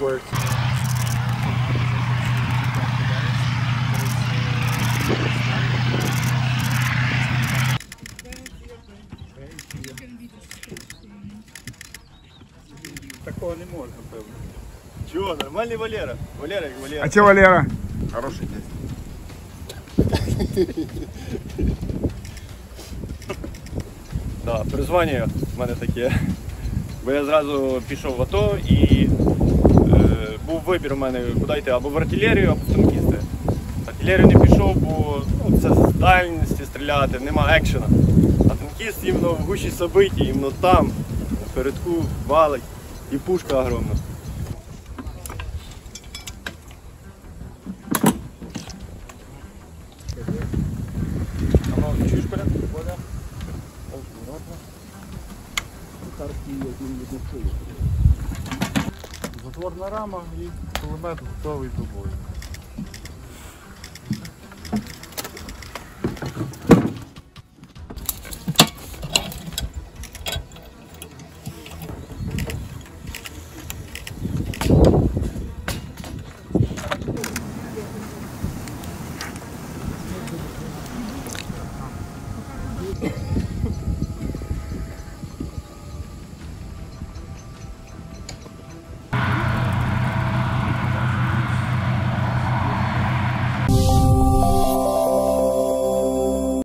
work. Такого не можно, певно. Чего? Нормальный Валера. Валера, Валера. А че Валера? Хороший дядь. Да, призвання в мене таке, бо я зразу пішов в АТО і був вибір у мене, куди йти, або в артилерію, або в танкісти. В артилерію не пішов, бо це з дальності стріляти, нема екшена. А танкіст іменно в гущі собиті, іменно там, напередку валить і пушка огромна. Затворна рама і кулемет готовий до бою.